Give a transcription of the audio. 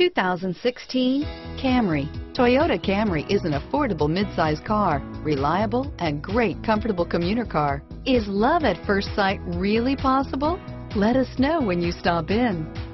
2016 Camry. Toyota Camry is an affordable midsize car, reliable and great comfortable commuter car. Is love at first sight really possible? Let us know when you stop in.